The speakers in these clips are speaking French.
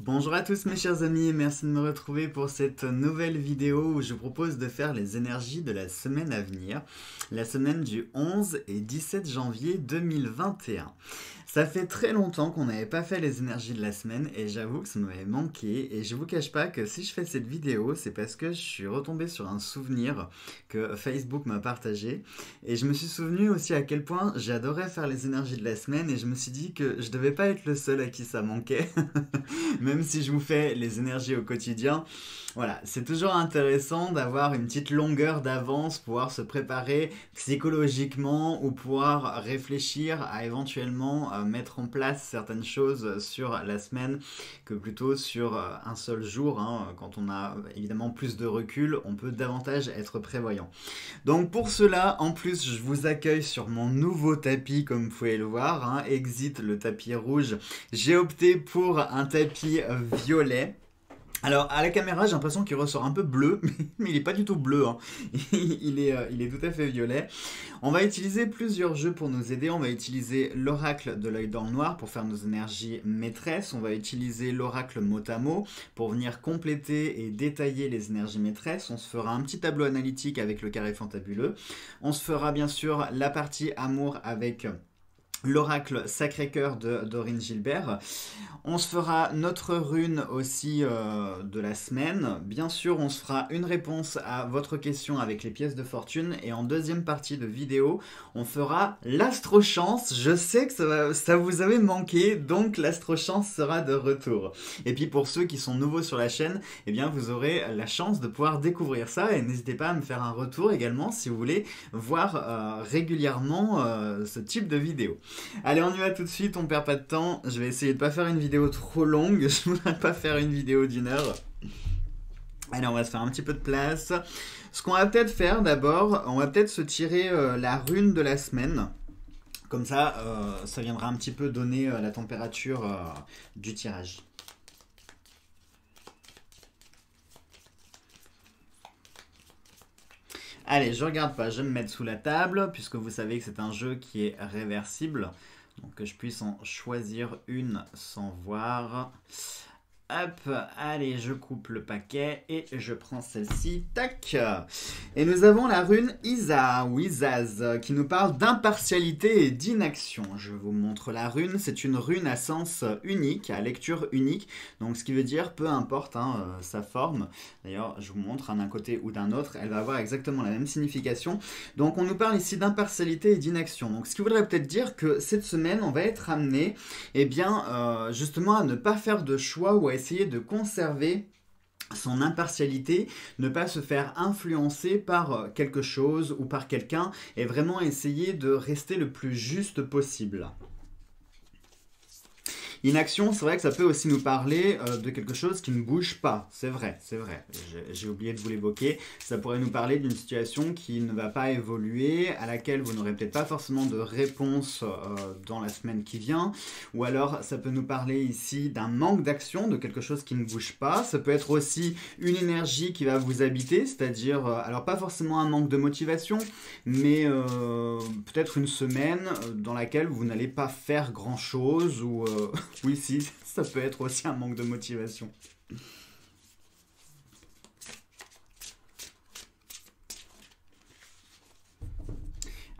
Bonjour à tous mes chers amis et merci de me retrouver pour cette nouvelle vidéo où je vous propose de faire les énergies de la semaine à venir, la semaine du 11 et 17 janvier 2021. Ça fait très longtemps qu'on n'avait pas fait les énergies de la semaine et j'avoue que ça m'avait manqué et je vous cache pas que si je fais cette vidéo c'est parce que je suis retombé sur un souvenir que Facebook m'a partagé et je me suis souvenu aussi à quel point j'adorais faire les énergies de la semaine et je me suis dit que je devais pas être le seul à qui ça manquait. Même si je vous fais les énergies au quotidien, voilà, c'est toujours intéressant d'avoir une petite longueur d'avance, pouvoir se préparer psychologiquement ou pouvoir réfléchir à éventuellement mettre en place certaines choses sur la semaine que plutôt sur un seul jour, hein. Quand on a évidemment plus de recul, on peut davantage être prévoyant. Donc pour cela, en plus, je vous accueille sur mon nouveau tapis comme vous pouvez le voir, hein. Exit le tapis rouge. J'ai opté pour un tapis violet. Alors à la caméra j'ai l'impression qu'il ressort un peu bleu, mais il n'est pas du tout bleu, hein. Il est tout à fait violet. On va utiliser plusieurs jeux pour nous aider. On va utiliser l'oracle de l'œil dans le noir pour faire nos énergies maîtresses. On va utiliser l'oracle Motamo pour venir compléter et détailler les énergies maîtresses. On se fera un petit tableau analytique avec le carré fantabuleux. On se fera bien sûr la partie amour avec l'oracle sacré coeur de Dorine Gilbert. On se fera notre rune aussi de la semaine. Bien sûr, on se fera une réponse à votre question avec les pièces de fortune. Et en deuxième partie de vidéo, on fera l'astrochance. Je sais que ça vous avait manqué, donc l'astrochance sera de retour. Et puis pour ceux qui sont nouveaux sur la chaîne, eh bien vous aurez la chance de pouvoir découvrir ça. Et n'hésitez pas à me faire un retour également si vous voulez voir régulièrement ce type de vidéo. Allez, on y va tout de suite, on perd pas de temps. Je vais essayer de pas faire une vidéo trop longue. Je voudrais pas faire une vidéo d'une heure. Allez, on va se faire un petit peu de place. Ce qu'on va peut-être faire d'abord, on va peut-être se tirer la rune de la semaine. Comme ça, ça viendra un petit peu donner la température du tirage. Allez, je regarde pas, je vais me mettre sous la table, puisque vous savez que c'est un jeu qui est réversible. Donc que je puisse en choisir une sans voir. Hop, allez, je coupe le paquet et je prends celle-ci, tac. Et nous avons la rune Isa, ou Izaz, qui nous parle d'impartialité et d'inaction. Je vous montre la rune, c'est une rune à sens unique, à lecture unique, donc ce qui veut dire, peu importe hein, sa forme, d'ailleurs je vous montre d'un côté ou d'un autre, elle va avoir exactement la même signification. Donc on nous parle ici d'impartialité et d'inaction, donc ce qui voudrait peut-être dire que cette semaine on va être amené, eh bien justement à ne pas faire de choix ou à essayer de conserver son impartialité, ne pas se faire influencer par quelque chose ou par quelqu'un et vraiment essayer de rester le plus juste possible. Inaction, c'est vrai que ça peut aussi nous parler de quelque chose qui ne bouge pas, c'est vrai, c'est vrai. J'ai oublié de vous l'évoquer, ça pourrait nous parler d'une situation qui ne va pas évoluer, à laquelle vous n'aurez peut-être pas forcément de réponse dans la semaine qui vient, ou alors ça peut nous parler ici d'un manque d'action, de quelque chose qui ne bouge pas. Ça peut être aussi une énergie qui va vous habiter, c'est-à-dire, alors pas forcément un manque de motivation, mais peut-être une semaine dans laquelle vous n'allez pas faire grand-chose, ou... Oui, si, ça peut être aussi un manque de motivation.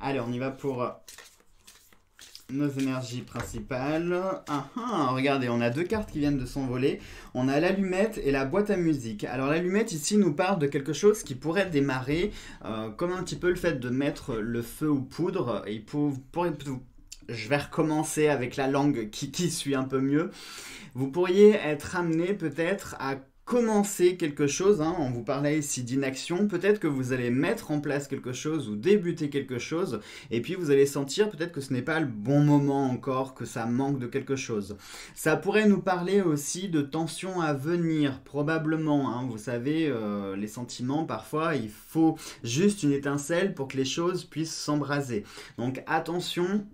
Allez, on y va pour nos énergies principales. Ah, ah, regardez, on a deux cartes qui viennent de s'envoler. On a l'allumette et la boîte à musique. Alors l'allumette ici nous parle de quelque chose qui pourrait démarrer, comme un petit peu le fait de mettre le feu aux poudres. Et je vais recommencer avec la langue qui suit un peu mieux. Vous pourriez être amené peut-être à commencer quelque chose, hein, on vous parlait ici d'inaction, peut-être que vous allez mettre en place quelque chose ou débuter quelque chose et puis vous allez sentir peut-être que ce n'est pas le bon moment encore, que ça manque de quelque chose. Ça pourrait nous parler aussi de tensions à venir, probablement, hein, vous savez, les sentiments parfois il faut juste une étincelle pour que les choses puissent s'embraser. Donc attention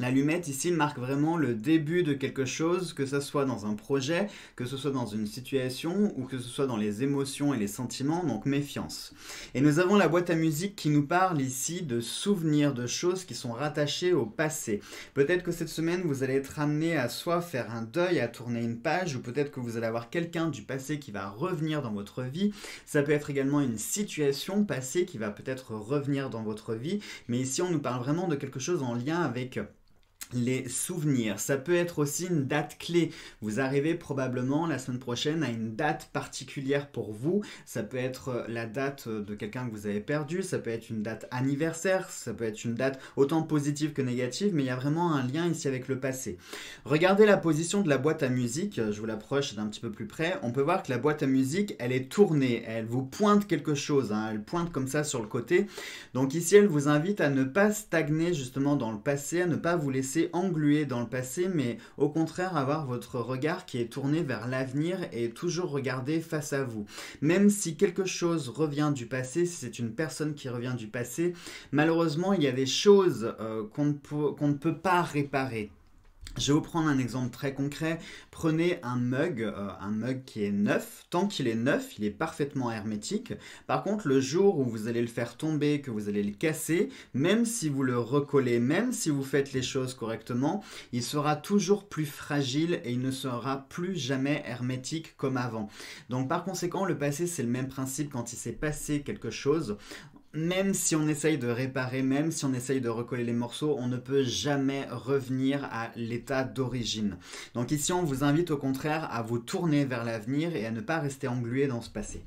L'allumette ici marque vraiment le début de quelque chose, que ce soit dans un projet, que ce soit dans une situation ou que ce soit dans les émotions et les sentiments, donc méfiance. Et nous avons la boîte à musique qui nous parle ici de souvenirs, de choses qui sont rattachées au passé. Peut-être que cette semaine vous allez être amené à soit faire un deuil, à tourner une page, ou peut-être que vous allez avoir quelqu'un du passé qui va revenir dans votre vie. Ça peut être également une situation passée qui va peut-être revenir dans votre vie, mais ici on nous parle vraiment de quelque chose en lien avec les souvenirs. Ça peut être aussi une date clé. Vous arrivez probablement la semaine prochaine à une date particulière pour vous. Ça peut être la date de quelqu'un que vous avez perdu, ça peut être une date anniversaire, ça peut être une date autant positive que négative, mais il y a vraiment un lien ici avec le passé. Regardez la position de la boîte à musique, je vous l'approche d'un petit peu plus près. On peut voir que la boîte à musique, elle est tournée, elle vous pointe quelque chose, hein. Elle pointe comme ça sur le côté. Donc ici, elle vous invite à ne pas stagner justement dans le passé, à ne pas vous laisser englué dans le passé, mais au contraire avoir votre regard qui est tourné vers l'avenir et toujours regarder face à vous. Même si quelque chose revient du passé, si c'est une personne qui revient du passé, malheureusement il y a des choses qu'on ne peut pas réparer. Je vais vous prendre un exemple très concret. Prenez un mug qui est neuf. Tant qu'il est neuf, il est parfaitement hermétique. Par contre, le jour où vous allez le faire tomber, que vous allez le casser, même si vous le recollez, même si vous faites les choses correctement, il sera toujours plus fragile et il ne sera plus jamais hermétique comme avant. Donc par conséquent, le passé, c'est le même principe. Quand il s'est passé quelque chose, même si on essaye de réparer, même si on essaye de recoller les morceaux, on ne peut jamais revenir à l'état d'origine. Donc ici, on vous invite au contraire à vous tourner vers l'avenir et à ne pas rester englué dans ce passé.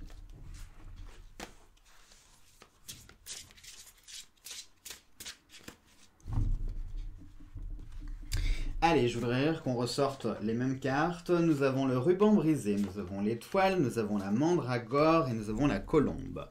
Allez, je voudrais qu'on ressorte les mêmes cartes. Nous avons le ruban brisé, nous avons l'étoile, nous avons la mandragore et nous avons la colombe.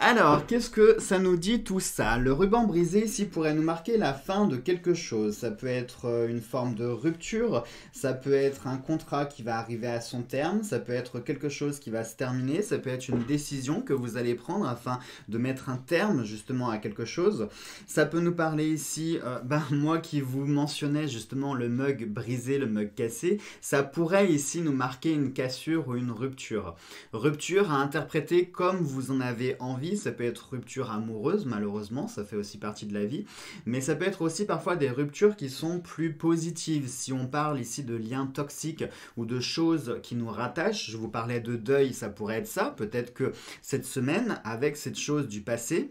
Alors, qu'est-ce que ça nous dit tout ça? Le ruban brisé ici pourrait nous marquer la fin de quelque chose. Ça peut être une forme de rupture, ça peut être un contrat qui va arriver à son terme, ça peut être quelque chose qui va se terminer, ça peut être une décision que vous allez prendre afin de mettre un terme justement à quelque chose. Ça peut nous parler ici, moi qui vous mentionnais justement le mug brisé, le mug cassé, ça pourrait ici nous marquer une cassure ou une rupture. Rupture à interpréter comme vous en avez envie, ça peut être rupture amoureuse, malheureusement, ça fait aussi partie de la vie, mais ça peut être aussi parfois des ruptures qui sont plus positives. Si on parle ici de liens toxiques ou de choses qui nous rattachent, je vous parlais de deuil, ça pourrait être ça, peut-être que cette semaine, avec cette chose du passé,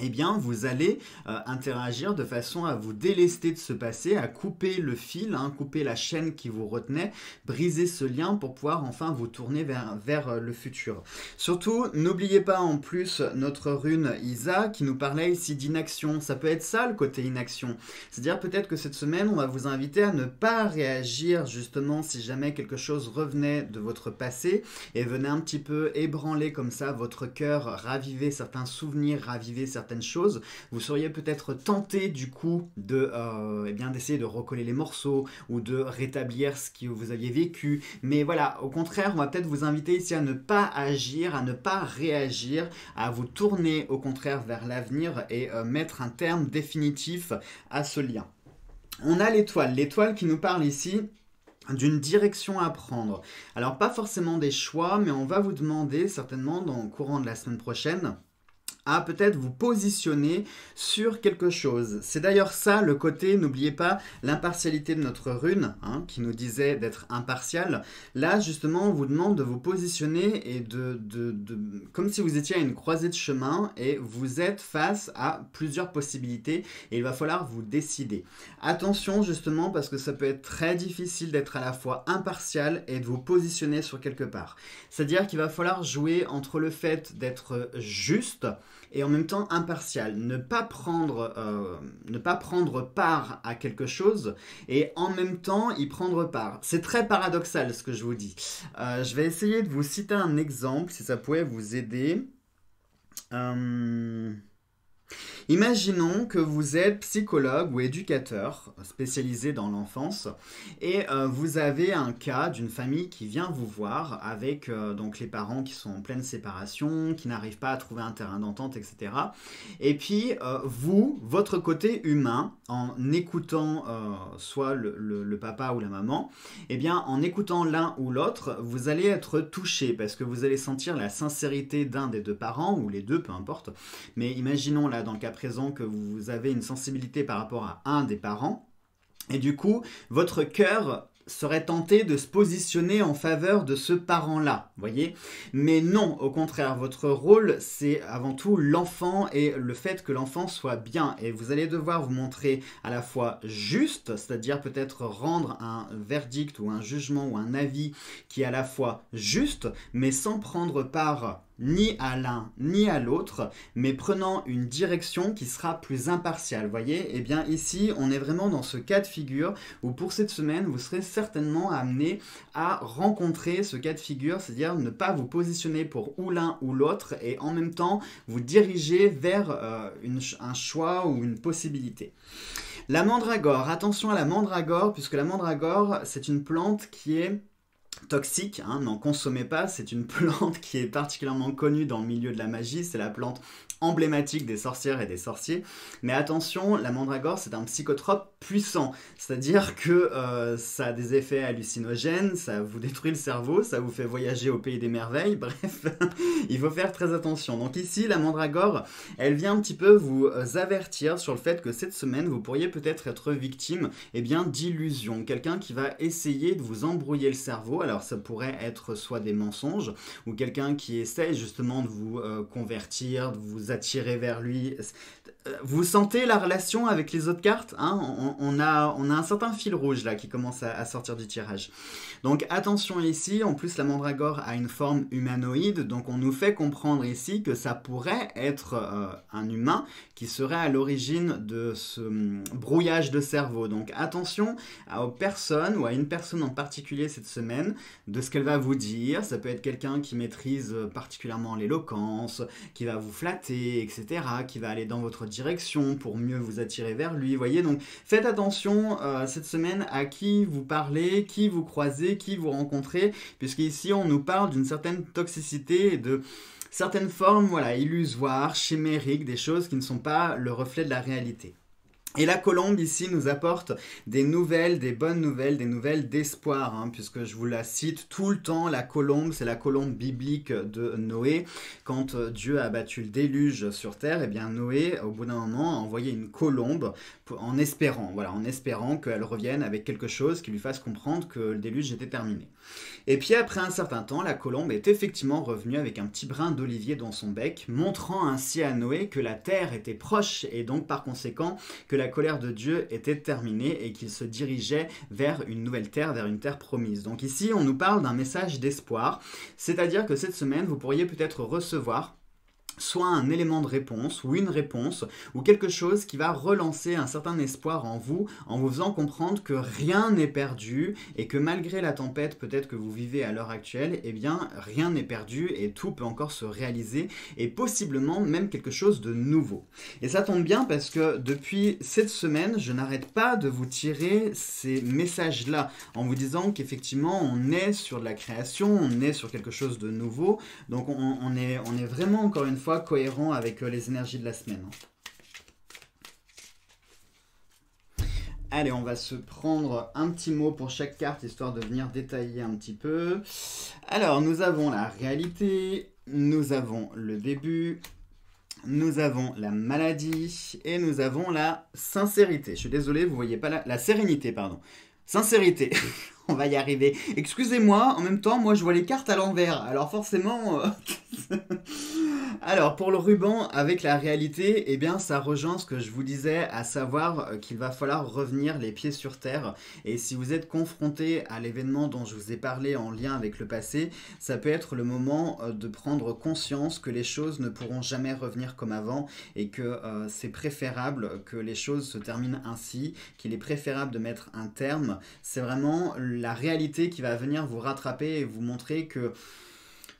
eh bien, vous allez interagir de façon à vous délester de ce passé, à couper le fil, hein, couper la chaîne qui vous retenait, briser ce lien pour pouvoir enfin vous tourner vers le futur. Surtout, n'oubliez pas en plus notre rune Isa qui nous parlait ici d'inaction. Ça peut être ça, le côté inaction. C'est-à-dire peut-être que cette semaine, on va vous inviter à ne pas réagir justement si jamais quelque chose revenait de votre passé et venait un petit peu ébranler comme ça votre cœur, raviver certains souvenirs, raviver certaines choses. Vous seriez peut-être tenté du coup de d'essayer de recoller les morceaux ou de rétablir ce que vous aviez vécu, mais voilà, au contraire, on va peut-être vous inviter ici à ne pas agir, à ne pas réagir, à vous tourner au contraire vers l'avenir et mettre un terme définitif à ce lien. On a l'étoile, l'étoile qui nous parle ici d'une direction à prendre. Alors pas forcément des choix, mais on va vous demander certainement dans le courant de la semaine prochaine à peut-être vous positionner sur quelque chose. C'est d'ailleurs ça le côté, n'oubliez pas, l'impartialité de notre rune, hein, qui nous disait d'être impartial. Là, justement, on vous demande de vous positionner et comme si vous étiez à une croisée de chemin et vous êtes face à plusieurs possibilités et il va falloir vous décider. Attention, justement, parce que ça peut être très difficile d'être à la fois impartial et de vous positionner sur quelque part. C'est-à-dire qu'il va falloir jouer entre le fait d'être juste et en même temps impartial, ne pas prendre part à quelque chose et en même temps y prendre part. C'est très paradoxal ce que je vous dis. Je vais essayer de vous citer un exemple si ça pouvait vous aider. Imaginons que vous êtes psychologue ou éducateur spécialisé dans l'enfance et vous avez un cas d'une famille qui vient vous voir avec donc les parents qui sont en pleine séparation, qui n'arrivent pas à trouver un terrain d'entente, etc. Et puis vous, votre côté humain, en écoutant soit le papa ou la maman, eh bien en écoutant l'un ou l'autre, vous allez être touché parce que vous allez sentir la sincérité d'un des deux parents ou les deux, peu importe. Mais imaginons là dans le cas présent que vous avez une sensibilité par rapport à un des parents et du coup votre cœur serait tenté de se positionner en faveur de ce parent-là, voyez? Mais non, au contraire, votre rôle, c'est avant tout l'enfant et le fait que l'enfant soit bien. Et vous allez devoir vous montrer à la fois juste, c'est-à-dire peut-être rendre un verdict ou un jugement ou un avis qui est à la fois juste, mais sans prendre part ni à l'un ni à l'autre, mais prenant une direction qui sera plus impartiale, voyez? Eh bien ici, on est vraiment dans ce cas de figure où pour cette semaine, vous serez certainement amené à rencontrer ce cas de figure, c'est-à-dire ne pas vous positionner pour ou l'un ou l'autre et en même temps vous diriger vers un choix ou une possibilité. La mandragore, attention à la mandragore, puisque la mandragore, c'est une plante qui est toxique, hein, n'en consommez pas, c'est une plante qui est particulièrement connue dans le milieu de la magie, c'est la plante emblématique des sorcières et des sorciers. Mais attention, la mandragore, c'est un psychotrope puissant, c'est-à-dire que ça a des effets hallucinogènes, ça vous détruit le cerveau, ça vous fait voyager au pays des merveilles, bref, il faut faire très attention. Donc ici, la mandragore, elle vient un petit peu vous avertir sur le fait que cette semaine, vous pourriez peut-être être victime eh bien, d'illusions, quelqu'un qui va essayer de vous embrouiller le cerveau. Alors ça pourrait être soit des mensonges ou quelqu'un qui essaie justement de vous convertir, de vous attirer vers lui. Vous sentez la relation avec les autres cartes, hein? on a un certain fil rouge là qui commence à sortir du tirage. Donc attention ici, en plus la mandragore a une forme humanoïde, donc on nous fait comprendre ici que ça pourrait être un humain qui serait à l'origine de ce brouillage de cerveau. Donc attention aux personnes ou à une personne en particulier cette semaine, de ce qu'elle va vous dire. Ça peut être quelqu'un qui maîtrise particulièrement l'éloquence, qui va vous flatter, etc., qui va aller dans votre direction pour mieux vous attirer vers lui, voyez. Donc faites attention cette semaine à qui vous parlez, qui vous croisez, qui vous rencontrez, puisqu'ici on nous parle d'une certaine toxicité et de certaines formes, voilà, illusoires, chimériques, des choses qui ne sont pas le reflet de la réalité. Et la colombe ici nous apporte des nouvelles, des bonnes nouvelles, des nouvelles d'espoir, hein, puisque je vous la cite tout le temps, la colombe, c'est la colombe biblique de Noé. Quand Dieu a abattu le déluge sur terre, eh bien Noé, au bout d'un moment, a envoyé une colombe en espérant, voilà, en espérant qu'elle revienne avec quelque chose qui lui fasse comprendre que le déluge était terminé. Et puis après un certain temps, la colombe est effectivement revenue avec un petit brin d'olivier dans son bec, montrant ainsi à Noé que la terre était proche et donc par conséquent que la colère de Dieu était terminée et qu'il se dirigeait vers une nouvelle terre, vers une terre promise. Donc ici, on nous parle d'un message d'espoir, c'est-à-dire que cette semaine, vous pourriez peut-être recevoir soit un élément de réponse ou une réponse ou quelque chose qui va relancer un certain espoir en vous faisant comprendre que rien n'est perdu et que malgré la tempête peut-être que vous vivez à l'heure actuelle, eh bien rien n'est perdu et tout peut encore se réaliser et possiblement même quelque chose de nouveau. Et ça tombe bien parce que depuis cette semaine, je n'arrête pas de vous tirer ces messages-là en vous disant qu'effectivement on est sur de la création, on est sur quelque chose de nouveau, donc on est vraiment encore une fois cohérent avec les énergies de la semaine. Allez, on va se prendre un petit mot pour chaque carte, histoire de venir détailler un petit peu. Alors, nous avons la réalité, nous avons le début, nous avons la maladie et nous avons la sincérité. Je suis désolé, vous voyez pas la sérénité, pardon. Sincérité, on va y arriver. Excusez-moi, en même temps, moi je vois les cartes à l'envers, alors forcément... Alors pour le ruban avec la réalité, eh bien ça rejoint ce que je vous disais, à savoir qu'il va falloir revenir les pieds sur terre. Et si vous êtes confronté à l'événement dont je vous ai parlé en lien avec le passé, ça peut être le moment de prendre conscience que les choses ne pourront jamais revenir comme avant et que c'est préférable que les choses se terminent ainsi, qu'il est préférable de mettre un terme. C'est vraiment la réalité qui va venir vous rattraper et vous montrer que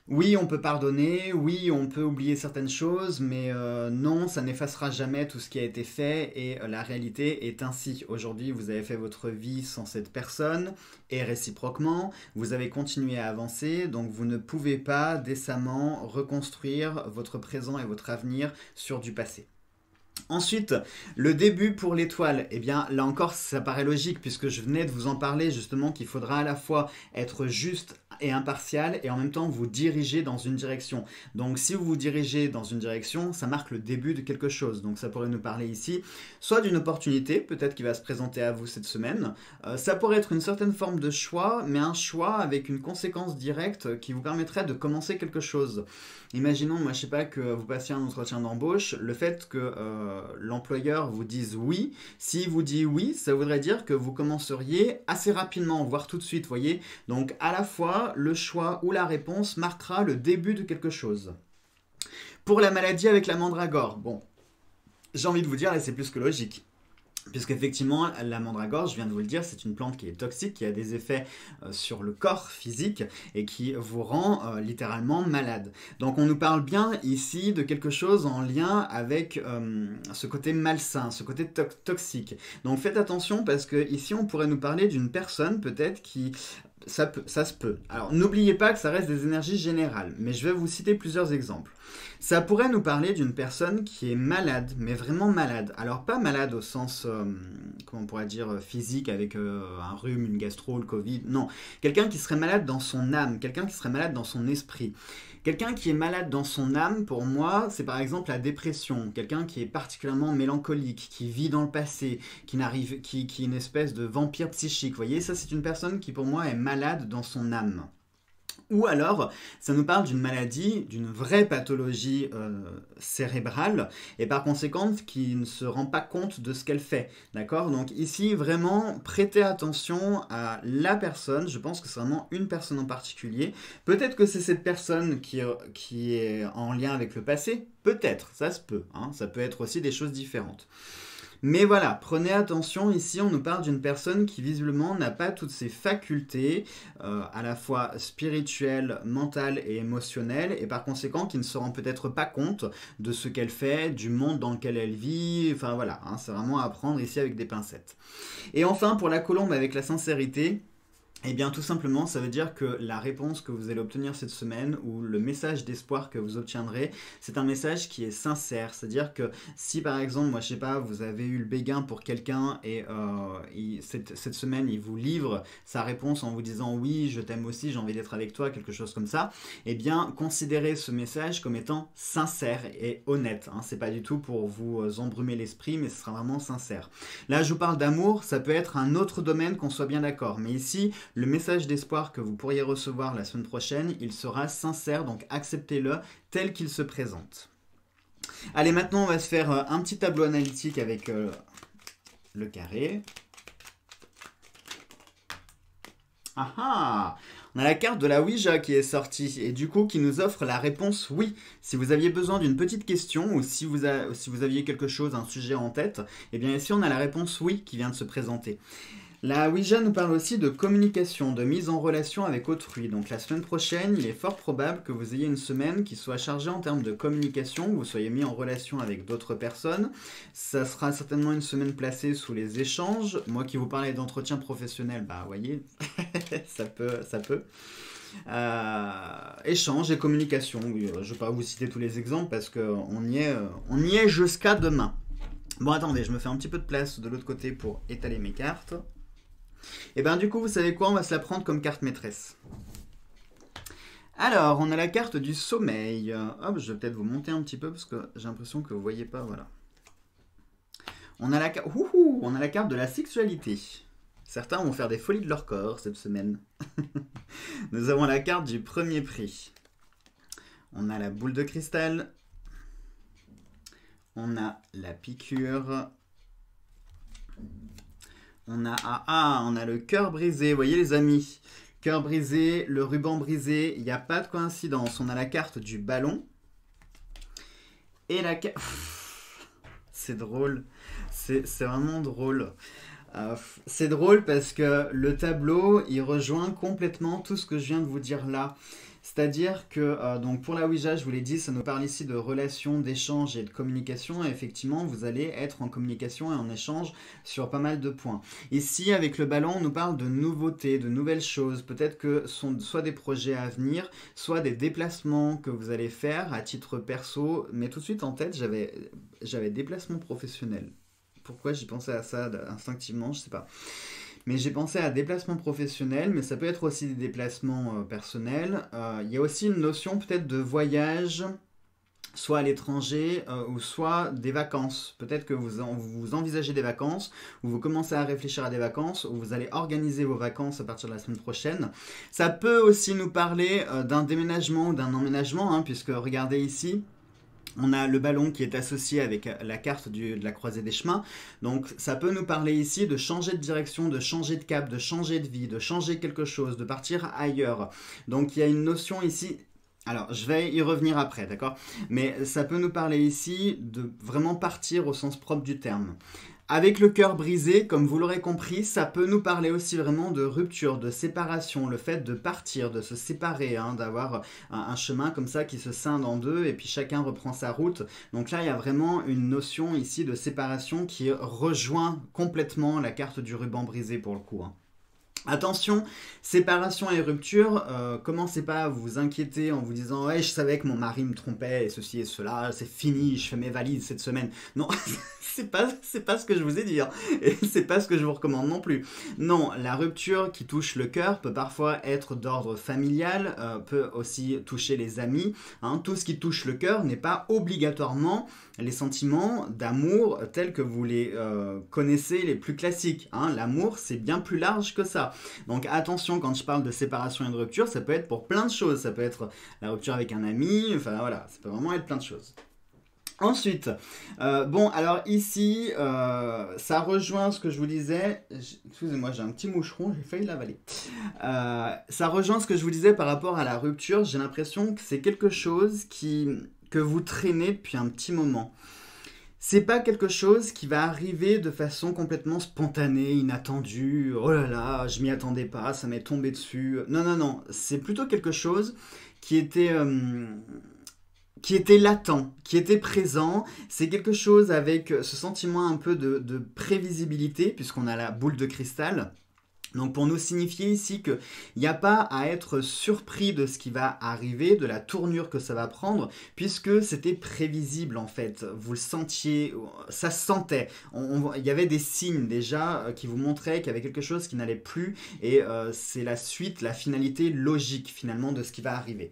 Oui, on peut pardonner, oui, on peut oublier certaines choses, mais non, ça n'effacera jamais tout ce qui a été fait et la réalité est ainsi. Aujourd'hui, vous avez fait votre vie sans cette personne et réciproquement, vous avez continué à avancer, donc vous ne pouvez pas décemment reconstruire votre présent et votre avenir sur du passé. Ensuite, le début pour l'étoile, eh bien là encore ça paraît logique puisque je venais de vous en parler justement qu'il faudra à la fois être juste et impartial et en même temps vous diriger dans une direction. Donc si vous vous dirigez dans une direction, ça marque le début de quelque chose. Donc ça pourrait nous parler ici soit d'une opportunité, peut-être qui va se présenter à vous cette semaine, ça pourrait être une certaine forme de choix, mais un choix avec une conséquence directe qui vous permettrait de commencer quelque chose. Imaginons, moi je sais pas, que vous passiez un entretien d'embauche, le fait que l'employeur vous dise oui. S'il vous dit oui, ça voudrait dire que vous commenceriez assez rapidement, voire tout de suite, voyez. Donc à la fois, le choix ou la réponse marquera le début de quelque chose. Pour la maladie avec la mandragore, bon, j'ai envie de vous dire, là c'est plus que logique. Puisqu'effectivement, la mandragore, je viens de vous le dire, c'est une plante qui est toxique, qui a des effets sur le corps physique et qui vous rend littéralement malade. Donc on nous parle bien ici de quelque chose en lien avec ce côté malsain, ce côté toxique. Donc faites attention parce que ici on pourrait nous parler d'une personne peut-être qui... ça se peut. Alors n'oubliez pas que ça reste des énergies générales, mais je vais vous citer plusieurs exemples. Ça pourrait nous parler d'une personne qui est malade, mais vraiment malade. Alors pas malade au sens, comment on pourrait dire, physique, avec un rhume, une gastro, le Covid, non. Quelqu'un qui serait malade dans son âme, quelqu'un qui serait malade dans son esprit. Quelqu'un qui est malade dans son âme, pour moi, c'est par exemple la dépression. Quelqu'un qui est particulièrement mélancolique, qui vit dans le passé, qui est une espèce de vampire psychique, vous voyez, ça c'est une personne qui pour moi est malade. Dans son âme. Ou alors, ça nous parle d'une maladie, d'une vraie pathologie cérébrale, et par conséquent, qui ne se rend pas compte de ce qu'elle fait, d'accord? Donc ici, vraiment, prêtez attention à la personne, je pense que c'est vraiment une personne en particulier. Peut-être que c'est cette personne qui est en lien avec le passé, peut-être, ça se peut, hein, ça peut être aussi des choses différentes. Mais voilà, prenez attention, ici on nous parle d'une personne qui visiblement n'a pas toutes ses facultés, à la fois spirituelles, mentales et émotionnelles, et par conséquent qui ne se rend peut-être pas compte de ce qu'elle fait, du monde dans lequel elle vit, enfin voilà, hein, c'est vraiment à prendre ici avec des pincettes. Et enfin pour la colombe avec la sincérité, eh bien tout simplement ça veut dire que la réponse que vous allez obtenir cette semaine ou le message d'espoir que vous obtiendrez, c'est un message qui est sincère, c'est-à-dire que si par exemple, moi je sais pas, vous avez eu le béguin pour quelqu'un et cette semaine il vous livre sa réponse en vous disant oui je t'aime aussi, j'ai envie d'être avec toi, quelque chose comme ça, eh bien considérez ce message comme étant sincère et honnête, hein. C'est pas du tout pour vous embrumer l'esprit mais ce sera vraiment sincère. Là je vous parle d'amour, ça peut être un autre domaine qu'on soit bien d'accord, mais ici le message d'espoir que vous pourriez recevoir la semaine prochaine, il sera sincère, donc acceptez-le tel qu'il se présente. Allez, maintenant on va se faire un petit tableau analytique avec le carré. Ah ah! On a la carte de la Ouija qui est sortie et du coup qui nous offre la réponse oui. Si vous aviez besoin d'une petite question ou si vous aviez quelque chose, un sujet en tête, eh bien ici on a la réponse oui qui vient de se présenter. La Ouija nous parle aussi de communication, de mise en relation avec autrui. Donc la semaine prochaine, il est fort probable que vous ayez une semaine qui soit chargée en termes de communication, que vous soyez mis en relation avec d'autres personnes. Ça sera certainement une semaine placée sous les échanges. Moi qui vous parlais d'entretien professionnel, bah vous voyez, ça peut. Échange et communication. Oui, je ne vais pas vous citer tous les exemples parce qu'on y est, jusqu'à demain. Bon attendez, je me fais un petit peu de place de l'autre côté pour étaler mes cartes. Et bien du coup, vous savez quoi? On va se la prendre comme carte maîtresse. Alors, on a la carte du sommeil. Hop, je vais peut-être vous monter un petit peu parce que j'ai l'impression que vous ne voyez pas, voilà. On a la carte de la sexualité. Certains vont faire des folies de leur corps cette semaine. Nous avons la carte du premier prix. On a la boule de cristal. On a la piqûre. On a le cœur brisé, vous voyez les amis, cœur brisé, le ruban brisé, il n'y a pas de coïncidence. On a la carte du ballon et la carte... C'est drôle, c'est vraiment drôle. C'est drôle parce que le tableau, il rejoint complètement tout ce que je viens de vous dire là. C'est-à-dire que, donc pour la Ouija, je vous l'ai dit, ça nous parle ici de relations, d'échanges et de communication. Et effectivement, vous allez être en communication et en échange sur pas mal de points. Ici, avec le ballon, on nous parle de nouveautés, de nouvelles choses. Peut-être que ce sont soit des projets à venir, soit des déplacements que vous allez faire à titre perso. Mais tout de suite, en tête, j'avais déplacement professionnel. Pourquoi j'ai pensé à ça instinctivement, je sais pas. Mais j'ai pensé à déplacement professionnel, mais ça peut être aussi des déplacements personnels. Il y a aussi une notion peut-être de voyage, soit à l'étranger ou soit des vacances. Peut-être que vous envisagez des vacances, ou vous commencez à réfléchir à des vacances, ou vous allez organiser vos vacances à partir de la semaine prochaine. Ça peut aussi nous parler d'un déménagement ou d'un emménagement, hein, puisque regardez ici, on a le ballon qui est associé avec la carte de la croisée des chemins. Donc ça peut nous parler ici de changer de direction, de changer de cap, de changer de vie, de changer quelque chose, de partir ailleurs. Donc il y a une notion ici... Alors, je vais y revenir après, d'accord? Mais ça peut nous parler ici de vraiment partir au sens propre du terme. Avec le cœur brisé, comme vous l'aurez compris, ça peut nous parler aussi vraiment de rupture, de séparation, le fait de partir, de se séparer, hein, d'avoir un chemin comme ça qui se scinde en deux et puis chacun reprend sa route. Donc là, il y a vraiment une notion ici de séparation qui rejoint complètement la carte du ruban brisé pour le coup, hein. Attention, séparation et rupture, commencez pas à vous inquiéter en vous disant « Ouais, je savais que mon mari me trompait et ceci et cela, c'est fini, je fais mes valises cette semaine. » Non, c'est pas ce que je vous ai dit, hein. Et c'est pas ce que je vous recommande non plus. Non, la rupture qui touche le cœur peut parfois être d'ordre familial, peut aussi toucher les amis, hein. Tout ce qui touche le cœur n'est pas obligatoirement les sentiments d'amour tels que vous les connaissez, les plus classiques, hein. L'amour, c'est bien plus large que ça. Donc attention, quand je parle de séparation et de rupture, ça peut être pour plein de choses. Ça peut être la rupture avec un ami, enfin voilà, ça peut vraiment être plein de choses. Ensuite, bon, alors ici, ça rejoint ce que je vous disais. Excusez-moi, j'ai un petit moucheron, j'ai failli l'avaler. Ça rejoint ce que je vous disais par rapport à la rupture. J'ai l'impression que c'est quelque chose que vous traînez depuis un petit moment. C'est pas quelque chose qui va arriver de façon complètement spontanée, inattendue, oh là là, je m'y attendais pas, ça m'est tombé dessus. Non, non, non, c'est plutôt quelque chose qui était latent, qui était présent. C'est quelque chose avec ce sentiment un peu de prévisibilité, puisqu'on a la boule de cristal. Donc pour nous signifier ici qu'il n'y a pas à être surpris de ce qui va arriver, de la tournure que ça va prendre, puisque c'était prévisible en fait. Vous le sentiez, ça se sentait. Il y avait des signes déjà qui vous montraient qu'il y avait quelque chose qui n'allait plus et c'est la suite, la finalité logique finalement de ce qui va arriver.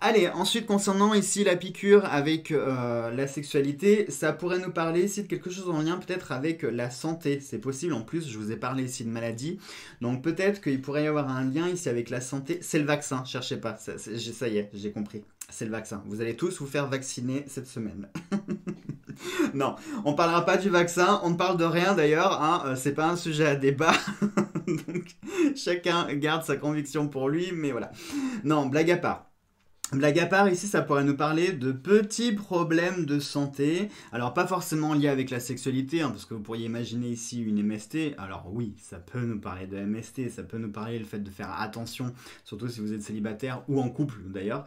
Allez, ensuite concernant ici la piqûre avec la sexualité, ça pourrait nous parler ici de quelque chose en lien peut-être avec la santé, c'est possible, en plus je vous ai parlé ici de maladie, donc peut-être qu'il pourrait y avoir un lien ici avec la santé, c'est le vaccin, cherchez pas, ça y est, j'ai compris, c'est le vaccin, vous allez tous vous faire vacciner cette semaine. Non, on ne parlera pas du vaccin, on ne parle de rien d'ailleurs, hein, c'est pas un sujet à débat, donc chacun garde sa conviction pour lui, mais voilà. Non, blague à part. Blague à part, ici, ça pourrait nous parler de petits problèmes de santé. Alors, pas forcément liés avec la sexualité, hein, parce que vous pourriez imaginer ici une MST. Alors oui, ça peut nous parler de MST, ça peut nous parler le fait de faire attention, surtout si vous êtes célibataire ou en couple d'ailleurs.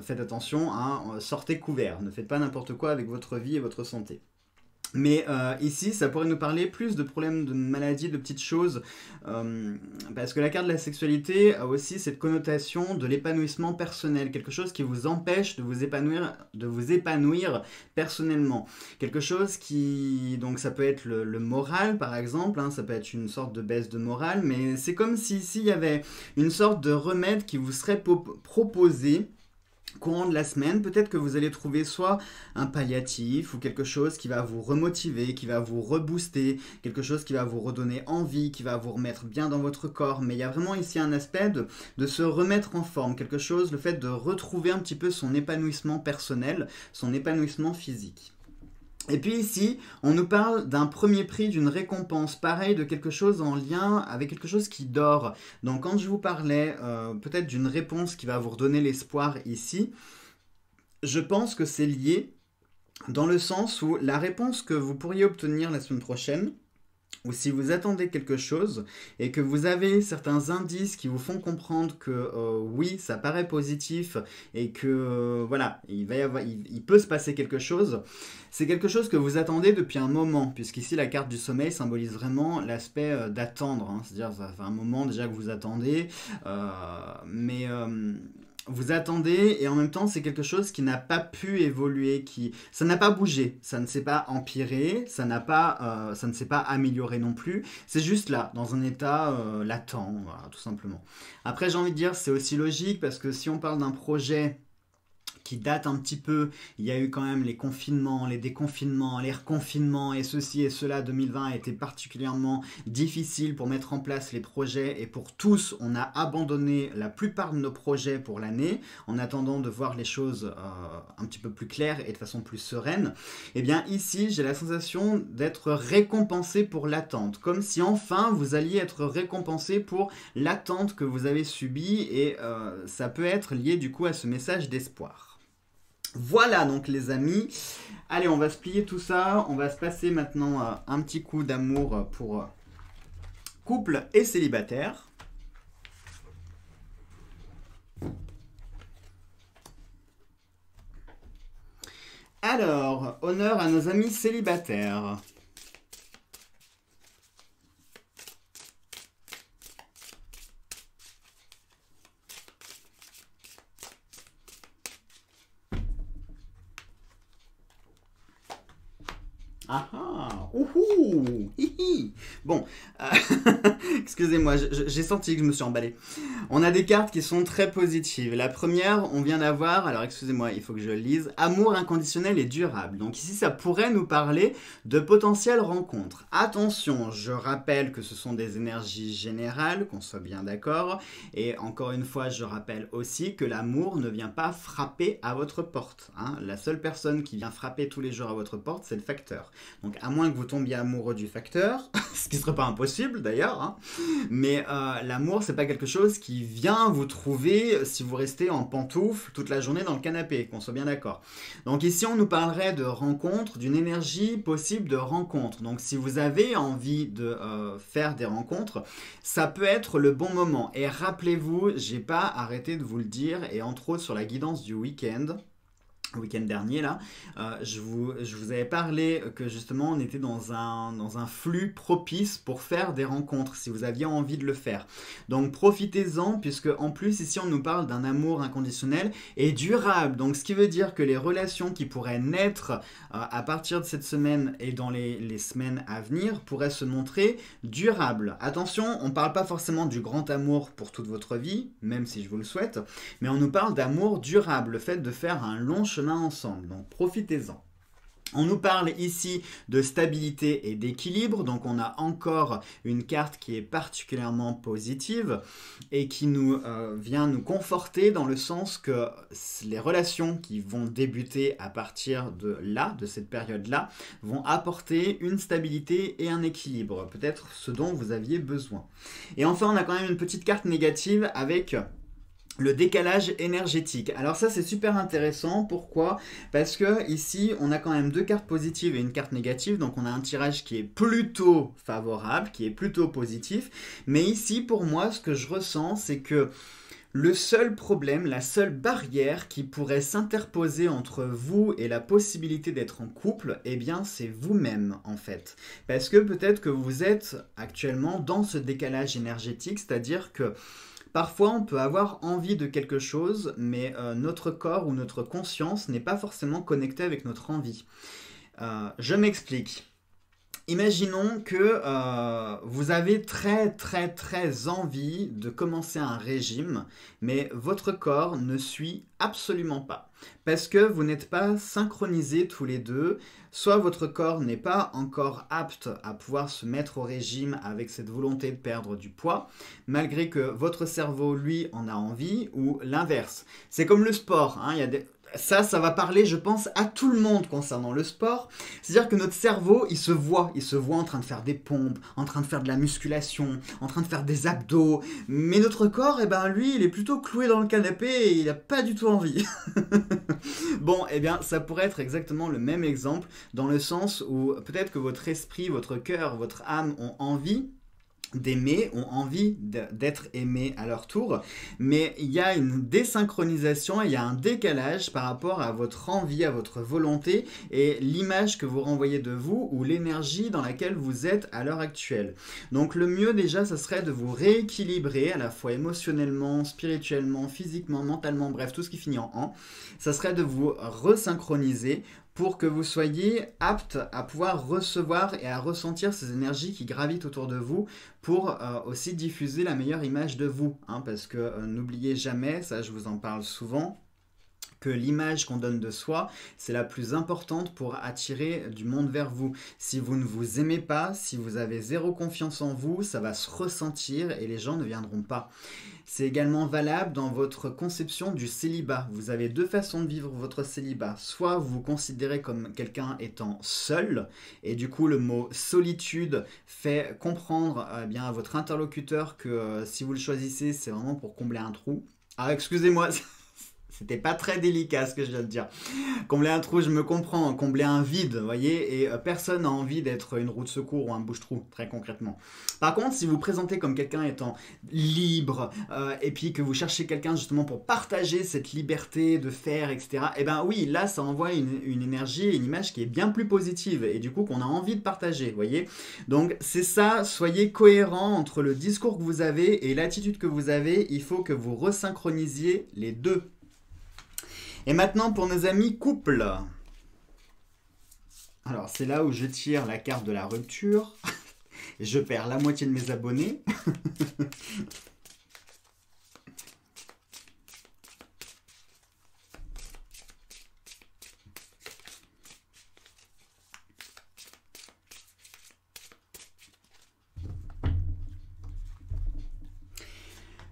Faites attention, hein, sortez couvert, ne faites pas n'importe quoi avec votre vie et votre santé. Mais ici, ça pourrait nous parler plus de problèmes de maladies, de petites choses, parce que la carte de la sexualité a aussi cette connotation de l'épanouissement personnel, quelque chose qui vous empêche de vous épanouir, personnellement. Quelque chose qui, donc ça peut être le moral par exemple, hein, ça peut être une sorte de baisse de morale, mais c'est comme si ici il y avait une sorte de remède qui vous serait proposé courant de la semaine. Peut-être que vous allez trouver soit un palliatif ou quelque chose qui va vous remotiver, qui va vous rebooster, quelque chose qui va vous redonner envie, qui va vous remettre bien dans votre corps. Mais il y a vraiment ici un aspect de se remettre en forme, quelque chose, le fait de retrouver un petit peu son épanouissement personnel, son épanouissement physique. Et puis ici, on nous parle d'un premier prix, d'une récompense, pareil, de quelque chose en lien avec quelque chose qui dort. Donc quand je vous parlais peut-être d'une réponse qui va vous redonner l'espoir ici, je pense que c'est lié dans le sens où la réponse que vous pourriez obtenir la semaine prochaine ou si vous attendez quelque chose et que vous avez certains indices qui vous font comprendre que oui, ça paraît positif et que voilà, il peut se passer quelque chose, c'est quelque chose que vous attendez depuis un moment, puisqu'ici la carte du sommeil symbolise vraiment l'aspect d'attendre, hein, c'est-à-dire ça fait un moment déjà que vous attendez, vous attendez et en même temps c'est quelque chose qui n'a pas pu évoluer, ça n'a pas bougé, ça ne s'est pas empiré, ça ne s'est pas amélioré non plus, c'est juste là, dans un état latent, voilà, tout simplement. Après j'ai envie de dire c'est aussi logique parce que si on parle d'un projet qui date un petit peu, il y a eu quand même les confinements, les déconfinements, les reconfinements et ceci et cela. 2020 a été particulièrement difficile pour mettre en place les projets et pour tous, on a abandonné la plupart de nos projets pour l'année en attendant de voir les choses un petit peu plus claires et de façon plus sereine. Et bien ici, j'ai la sensation d'être récompensé pour l'attente, comme si enfin vous alliez être récompensé pour l'attente que vous avez subie et ça peut être lié du coup à ce message d'espoir. Voilà donc les amis, allez on va se plier tout ça, on va se passer maintenant un petit coup d'amour pour couple et célibataire. Alors, honneur à nos amis célibataires. Ah, ouhou, hihi. Bon, excusez-moi, j'ai senti que je me suis emballé. On a des cartes qui sont très positives. La première, on vient d'avoir, alors excusez-moi, il faut que je lise, amour inconditionnel et durable. Donc ici, ça pourrait nous parler de potentielles rencontres. Attention, je rappelle que ce sont des énergies générales, qu'on soit bien d'accord. Et encore une fois, je rappelle aussi que l'amour ne vient pas frapper à votre porte, hein. La seule personne qui vient frapper tous les jours à votre porte, c'est le facteur. Donc à moins que vous tombiez amoureux du facteur, ce qui ne serait pas impossible d'ailleurs, hein, mais l'amour c'est pas quelque chose qui vient vous trouver si vous restez en pantoufles toute la journée dans le canapé, qu'on soit bien d'accord. Donc ici on nous parlerait de rencontres, d'une énergie possible de rencontres. Donc si vous avez envie de faire des rencontres, ça peut être le bon moment. Et rappelez-vous, j'ai pas arrêté de vous le dire, et entre autres sur la guidance du week-end dernier là, je vous avais parlé que justement on était dans un flux propice pour faire des rencontres si vous aviez envie de le faire. Donc profitez-en puisque en plus ici on nous parle d'un amour inconditionnel et durable. Donc ce qui veut dire que les relations qui pourraient naître à partir de cette semaine et dans les semaines à venir pourraient se montrer durables. Attention, on ne parle pas forcément du grand amour pour toute votre vie, même si je vous le souhaite, mais on nous parle d'amour durable, le fait de faire un long chemin ensemble, donc profitez-en. On nous parle ici de stabilité et d'équilibre, donc on a encore une carte qui est particulièrement positive et qui nous vient nous conforter dans le sens que les relations qui vont débuter à partir de là, de cette période-là, vont apporter une stabilité et un équilibre, peut-être ce dont vous aviez besoin. Et enfin, on a quand même une petite carte négative avec le décalage énergétique. Alors ça c'est super intéressant, pourquoi? Parce que ici on a quand même deux cartes positives et une carte négative, donc on a un tirage qui est plutôt favorable, qui est plutôt positif, mais ici pour moi ce que je ressens c'est que le seul problème, la seule barrière qui pourrait s'interposer entre vous et la possibilité d'être en couple, eh bien c'est vous-même en fait. Parce que peut-être que vous êtes actuellement dans ce décalage énergétique, c'est-à-dire que parfois, on peut avoir envie de quelque chose, mais notre corps ou notre conscience n'est pas forcément connecté avec notre envie. Je m'explique. Imaginons que vous avez très envie de commencer un régime, mais votre corps ne suit absolument pas. Parce que vous n'êtes pas synchronisés tous les deux, soit votre corps n'est pas encore apte à pouvoir se mettre au régime avec cette volonté de perdre du poids, malgré que votre cerveau, lui, en a envie, ou l'inverse. C'est comme le sport, hein, ça va parler, je pense, à tout le monde concernant le sport. C'est-à-dire que notre cerveau, il se voit en train de faire des pompes, en train de faire de la musculation, en train de faire des abdos. Mais notre corps, eh ben, lui, il est plutôt cloué dans le canapé et il n'a pas du tout envie. Bon, eh bien, ça pourrait être exactement le même exemple, dans le sens où peut-être que votre esprit, votre cœur, votre âme ont envie d'aimer, ont envie d'être aimés à leur tour, mais il y a une désynchronisation, il y a un décalage par rapport à votre envie, à votre volonté et l'image que vous renvoyez de vous ou l'énergie dans laquelle vous êtes à l'heure actuelle. Donc le mieux déjà, ça serait de vous rééquilibrer à la fois émotionnellement, spirituellement, physiquement, mentalement, bref, tout ce qui finit en « en ». Ça serait de vous resynchroniser pour que vous soyez apte à pouvoir recevoir et à ressentir ces énergies qui gravitent autour de vous pour aussi diffuser la meilleure image de vous. Hein, parce que n'oubliez jamais, ça je vous en parle souvent, que l'image qu'on donne de soi, c'est la plus importante pour attirer du monde vers vous. Si vous ne vous aimez pas, si vous avez zéro confiance en vous, ça va se ressentir et les gens ne viendront pas. C'est également valable dans votre conception du célibat. Vous avez deux façons de vivre votre célibat. Soit vous vous considérez comme quelqu'un étant seul, et du coup le mot solitude fait comprendre bien à votre interlocuteur que si vous le choisissez, c'est vraiment pour combler un trou. Ah, excusez-moi. C'était pas très délicat ce que je viens de dire. Combler un trou, je me comprends. Combler un vide, vous voyez. Et personne n'a envie d'être une roue de secours ou un bouche-trou, très concrètement. Par contre, si vous vous présentez comme quelqu'un étant libre, et puis que vous cherchez quelqu'un justement pour partager cette liberté de faire, etc. Eh ben oui, là, ça envoie une énergie, une image qui est bien plus positive. Et du coup, qu'on a envie de partager, vous voyez. Donc, c'est ça. Soyez cohérent entre le discours que vous avez et l'attitude que vous avez. Il faut que vous resynchronisiez les deux. Et maintenant, pour nos amis couple. Alors, c'est là où je tire la carte de la rupture. Je perds la moitié de mes abonnés.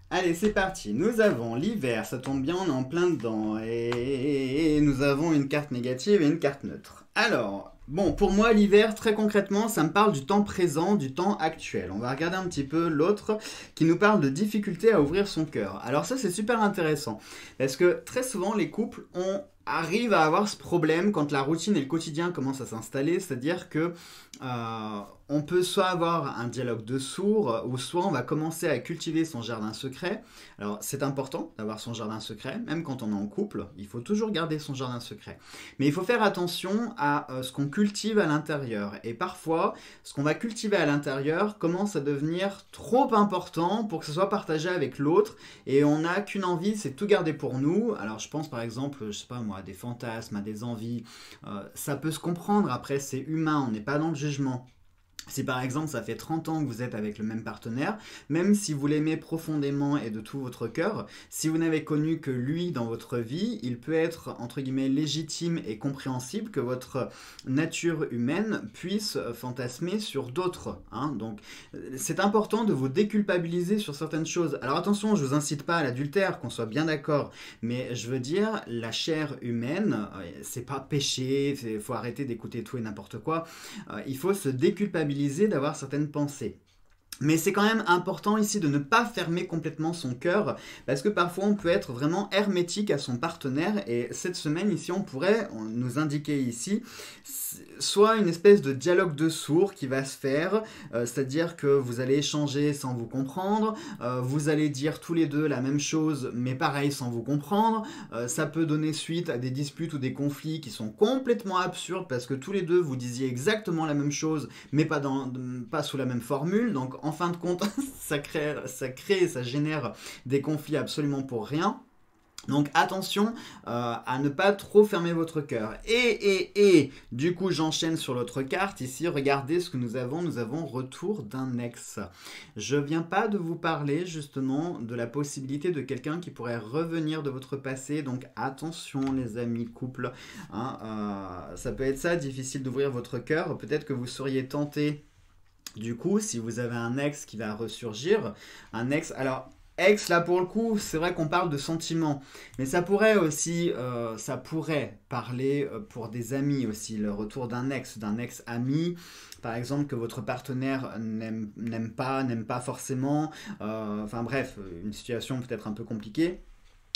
Allez, c'est parti. Nous avons l'hiver, ça tombe bien, on est en plein dedans. Et nous avons une carte négative et une carte neutre. Alors, bon, pour moi, l'hiver, très concrètement, ça me parle du temps présent, du temps actuel. On va regarder un petit peu l'autre qui nous parle de difficulté à ouvrir son cœur. Alors ça, c'est super intéressant parce que très souvent, les couples arrivent à avoir ce problème quand la routine et le quotidien commencent à s'installer. C'est-à-dire que on peut soit avoir un dialogue de sourds, ou soit on va commencer à cultiver son jardin secret. Alors c'est important d'avoir son jardin secret, même quand on est en couple, il faut toujours garder son jardin secret. Mais il faut faire attention à ce qu'on cultive à l'intérieur. Et parfois, ce qu'on va cultiver à l'intérieur commence à devenir trop important pour que ce soit partagé avec l'autre, et on n'a qu'une envie, c'est de tout garder pour nous. Alors je pense par exemple, je sais pas moi, à des fantasmes, à des envies. Ça peut se comprendre, après c'est humain, on n'est pas dans le jugement. Si par exemple ça fait 30 ans que vous êtes avec le même partenaire, même si vous l'aimez profondément et de tout votre cœur, si vous n'avez connu que lui dans votre vie, il peut être entre guillemets légitime et compréhensible que votre nature humaine puisse fantasmer sur d'autres. Hein. Donc c'est important de vous déculpabiliser sur certaines choses. Alors attention, je ne vous incite pas à l'adultère, qu'on soit bien d'accord, mais je veux dire, la chair humaine, c'est pas péché, il faut arrêter d'écouter tout et n'importe quoi, il faut se déculpabiliser d'avoir certaines pensées. Mais c'est quand même important ici de ne pas fermer complètement son cœur, parce que parfois on peut être vraiment hermétique à son partenaire, et cette semaine ici on pourrait nous indiquer ici soit une espèce de dialogue de sourds qui va se faire, c'est-à-dire que vous allez échanger sans vous comprendre, vous allez dire tous les deux la même chose mais pareil sans vous comprendre, ça peut donner suite à des disputes ou des conflits qui sont complètement absurdes parce que tous les deux vous disiez exactement la même chose mais pas sous la même formule, donc en fin de compte ça génère des conflits absolument pour rien. Donc attention à ne pas trop fermer votre cœur. Et du coup j'enchaîne sur l'autre carte. Ici, regardez ce que nous avons. Nous avons retour d'un ex. Je viens pas de vous parler justement de la possibilité de quelqu'un qui pourrait revenir de votre passé. Donc attention les amis couple. Hein, ça peut être ça, difficile d'ouvrir votre cœur. Peut-être que vous seriez tenté, du coup, si vous avez un ex qui va ressurgir, un ex... Alors, Ex, là pour le coup, c'est vrai qu'on parle de sentiments, mais ça pourrait aussi, parler pour des amis aussi, le retour d'un ex ami, par exemple que votre partenaire n'aime pas forcément, enfin bref, une situation peut-être un peu compliquée.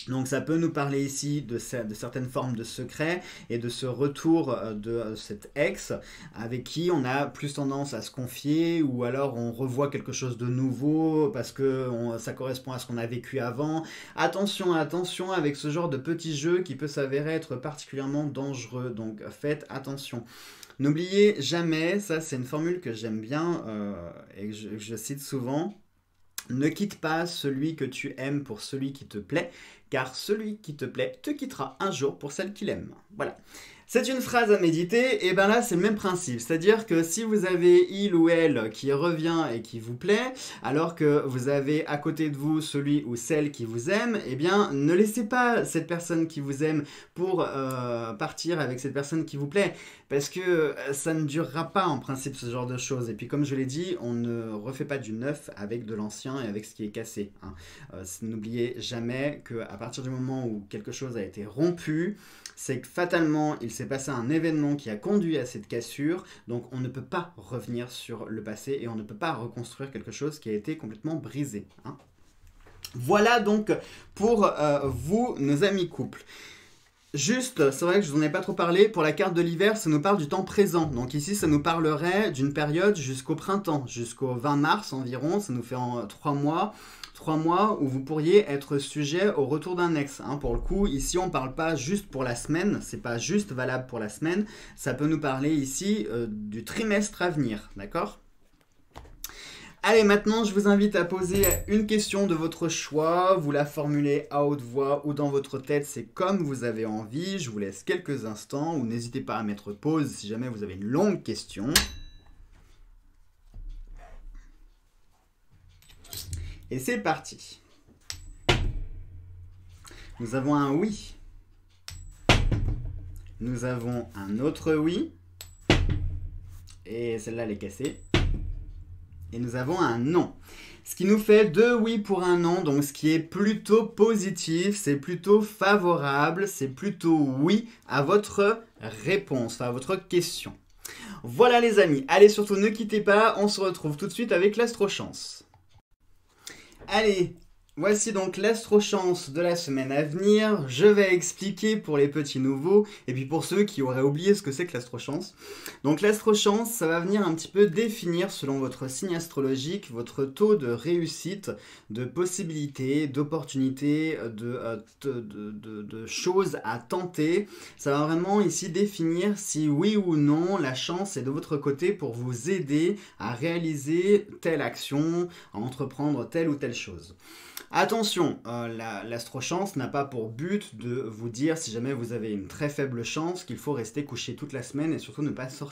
Donc ça peut nous parler ici de certaines formes de secrets et de ce retour de cet ex avec qui on a plus tendance à se confier ou alors on revoit quelque chose de nouveau parce que ça correspond à ce qu'on a vécu avant. Attention, attention avec ce genre de petit jeu qui peut s'avérer être particulièrement dangereux, donc faites attention. N'oubliez jamais, ça c'est une formule que j'aime bien et que je cite souvent, ne quitte pas celui que tu aimes pour celui qui te plaît, car celui qui te plaît te quittera un jour pour celle qu'il aime. Voilà. C'est une phrase à méditer, et ben là c'est le même principe, c'est-à-dire que si vous avez il ou elle qui revient et qui vous plaît, alors que vous avez à côté de vous celui ou celle qui vous aime, eh bien ne laissez pas cette personne qui vous aime pour partir avec cette personne qui vous plaît, parce que ça ne durera pas en principe ce genre de choses, et puis comme je l'ai dit, on ne refait pas du neuf avec de l'ancien et avec ce qui est cassé, hein. N'oubliez jamais qu'à partir du moment où quelque chose a été rompu, c'est que fatalement il s'est passé un événement qui a conduit à cette cassure, donc on ne peut pas revenir sur le passé et on ne peut pas reconstruire quelque chose qui a été complètement brisé, hein. Voilà donc pour vous, nos amis couples. Juste, c'est vrai que je vous en ai pas trop parlé, pour la carte de l'hiver, ça nous parle du temps présent. Donc ici, ça nous parlerait d'une période jusqu'au printemps, jusqu'au 20 mars environ, ça nous fait en 3 mois où vous pourriez être sujet au retour d'un ex, hein. Pour le coup, ici, on ne parle pas juste pour la semaine, c'est pas juste valable pour la semaine, ça peut nous parler ici du trimestre à venir, d'accord ? Allez, maintenant, je vous invite à poser une question de votre choix. Vous la formulez à haute voix ou dans votre tête, c'est comme vous avez envie. Je vous laisse quelques instants ou n'hésitez pas à mettre pause si jamais vous avez une longue question. Et c'est parti. Nous avons un oui. Nous avons un autre oui. Et celle-là, elle est cassée. Et nous avons un non. Ce qui nous fait 2 oui pour un non, donc ce qui est plutôt positif, c'est plutôt favorable, c'est plutôt oui à votre réponse, à votre question. Voilà les amis, allez surtout ne quittez pas, on se retrouve tout de suite avec l'astrochance. Allez, voici donc l'astrochance de la semaine à venir. Je vais expliquer pour les petits nouveaux et puis pour ceux qui auraient oublié ce que c'est que l'astrochance. Donc l'astrochance, ça va venir un petit peu définir selon votre signe astrologique, votre taux de réussite, de possibilités, d'opportunités, de choses à tenter. Ça va vraiment ici définir si oui ou non la chance est de votre côté pour vous aider à réaliser telle action, à entreprendre telle ou telle chose. Attention, l'astrochance n'a pas pour but de vous dire, si jamais vous avez une très faible chance, qu'il faut rester couché toute la semaine et surtout ne pas sortir.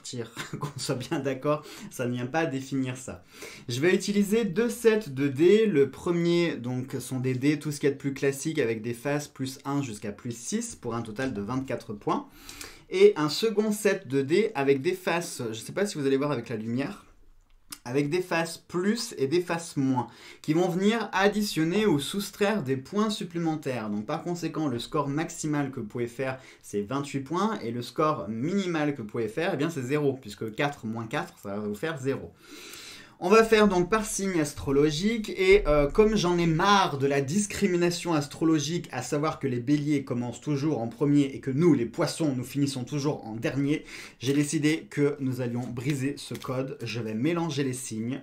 Qu'on soit bien d'accord, ça ne vient pas définir ça. Je vais utiliser 2 sets de dés. Le premier, donc, sont des dés, tout ce qu'il y a de plus classique, avec des faces plus 1 jusqu'à plus 6, pour un total de 24 points. Et un second set de dés avec des faces, je ne sais pas si vous allez voir avec la lumière, avec des faces plus et des faces moins, qui vont venir additionner ou soustraire des points supplémentaires. Donc par conséquent, le score maximal que vous pouvez faire, c'est 28 points, et le score minimal que vous pouvez faire, eh bien c'est 0, puisque 4 moins 4, ça va vous faire 0. On va faire donc par signe astrologique, et comme j'en ai marre de la discrimination astrologique, à savoir que les béliers commencent toujours en premier et que nous, les poissons, nous finissons toujours en dernier, j'ai décidé que nous allions briser ce code. Je vais mélanger les signes.